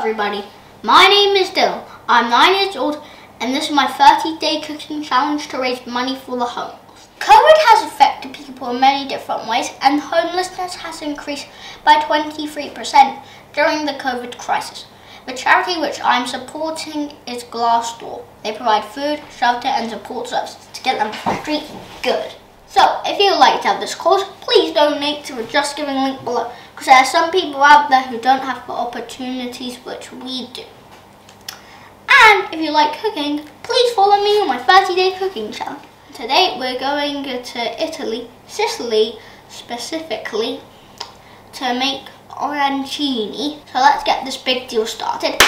Hello everybody, my name is Dylan, I'm 9 years old and this is my 30-day cooking challenge to raise money for the homeless. COVID has affected people in many different ways and homelessness has increased by 23% during the COVID crisis. The charity which I'm supporting is Glassdoor. They provide food, shelter and support services to get them off the street good. So, if you would like to have this course, please donate to the JustGiving link below, because there are some people out there who don't have the opportunities which we do. And if you like cooking, please follow me on my 30-day cooking challenge. Today we're going to Italy, Sicily specifically, to make arancini. So let's get this big deal started.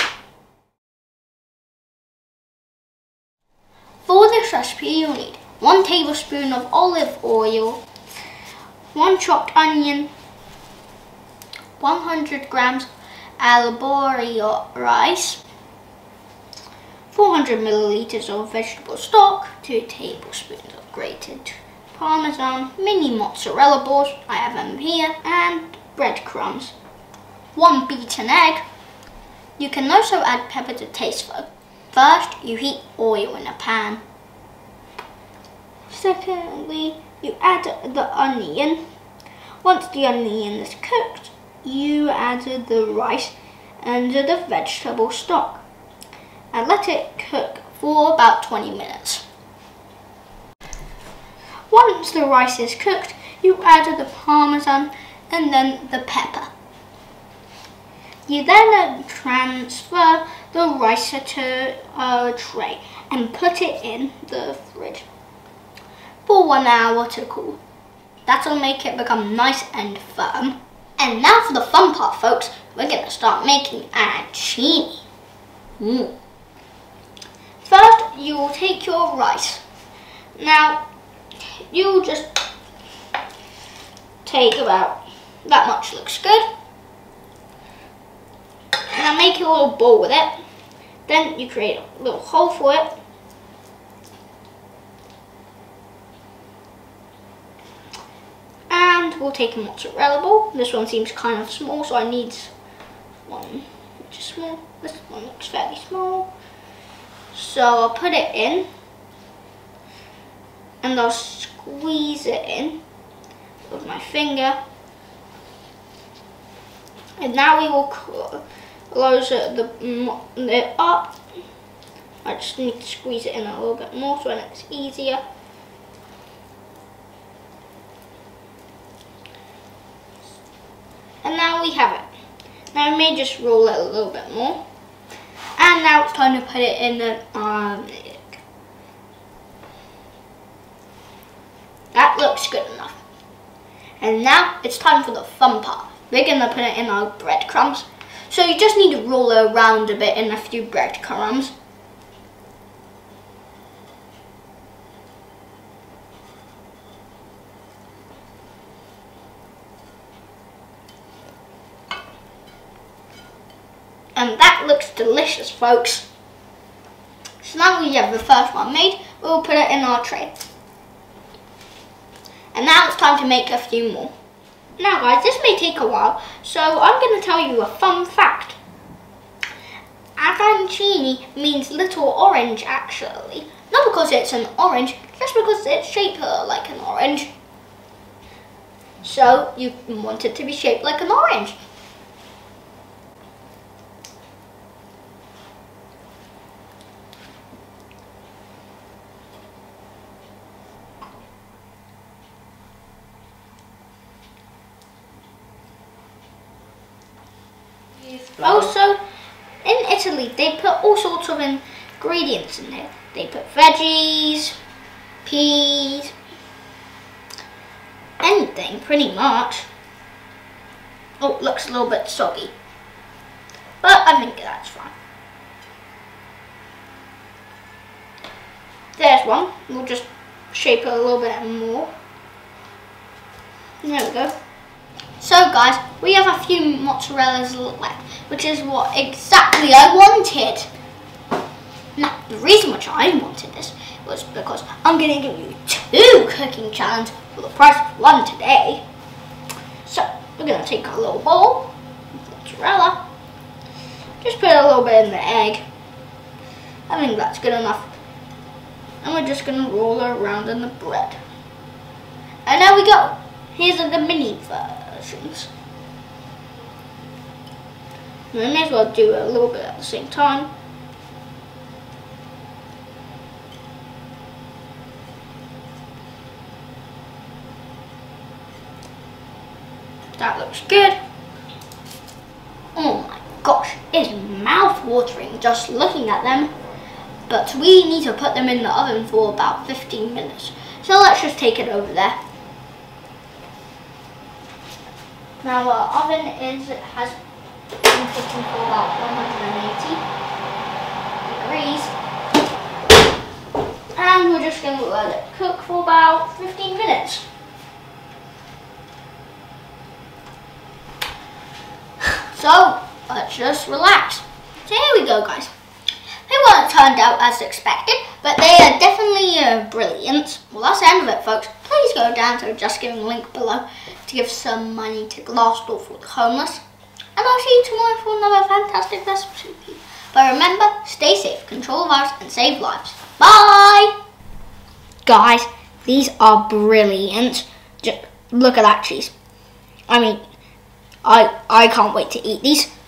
For this recipe you'll need 1 tablespoon of olive oil, 1 chopped onion, 100 grams arborio rice, 400 milliliters of vegetable stock, 2 tablespoons of grated parmesan, mini mozzarella balls, I have them here, and breadcrumbs, 1 beaten egg. You can also add pepper to taste though. First, you heat oil in a pan. Secondly, you add the onion. Once the onion is cooked, you add the rice and the vegetable stock and let it cook for about 20 minutes. Once the rice is cooked, you add the parmesan and then the pepper. You then transfer the rice to a tray and put it in the fridge for 1 hour to cool. That'll make it become nice and firm. And now for the fun part, folks. We're going to start making arancini. First, you'll take your rice. Now, you'll just take about that much, looks good. Now make a little bowl with it. Then you create a little hole for it. We'll take a mozzarella ball. This one seems kind of small, so I need one which is small. This one looks fairly small. So I'll put it in and I'll squeeze it in with my finger. And now we will close it up. I just need to squeeze it in a little bit more so it's easier. And now we have it. Now I may just roll it a little bit more. And now it's time to put it in an egg. That looks good enough. And now it's time for the fun part. We're going to put it in our breadcrumbs. So you just need to roll it around a bit in a few breadcrumbs. And that looks delicious, folks. So now we have the first one made, we'll put it in our tray. And now it's time to make a few more. Now guys, this may take a while, so I'm going to tell you a fun fact. Arancini means little orange actually. Not because it's an orange, just because it's shaped like an orange. So you want it to be shaped like an orange. Also, in Italy, they put all sorts of ingredients in there. They put veggies, peas, anything pretty much. Oh, it looks a little bit soggy, but I think that's fine. There's one. We'll just shape it a little bit more. There we go. So guys, we have a few mozzarellas left, which is what exactly I wanted. Now, the reason which I wanted this was because I'm going to give you 2 cooking challenges for the price of 1 today. So, we're going to take our little bowl of mozzarella Just put a little bit in the egg. I think that's good enough. And we're just going to roll it around in the bread. And there we go. Here's are the mini versions. We may as well do a little bit at the same time. That looks good. Oh my gosh, it's mouth-watering just looking at them. But we need to put them in the oven for about 15 minutes. So let's just take it over there. Now our oven has been cooking for about 180 degrees. And we're just going to let it cook for about 15 minutes. So, let's just relax. So here we go, guys. They weren't turned out as expected, but they are definitely brilliant. Well, that's the end of it, folks. Please go down to the JustGiving link below to give some money to Glassdoor for the homeless. And I'll see you tomorrow for another fantastic recipe. But remember, stay safe, control the virus, and save lives. Bye! Guys, these are brilliant. Just look at that cheese. I mean, I can't wait to eat these.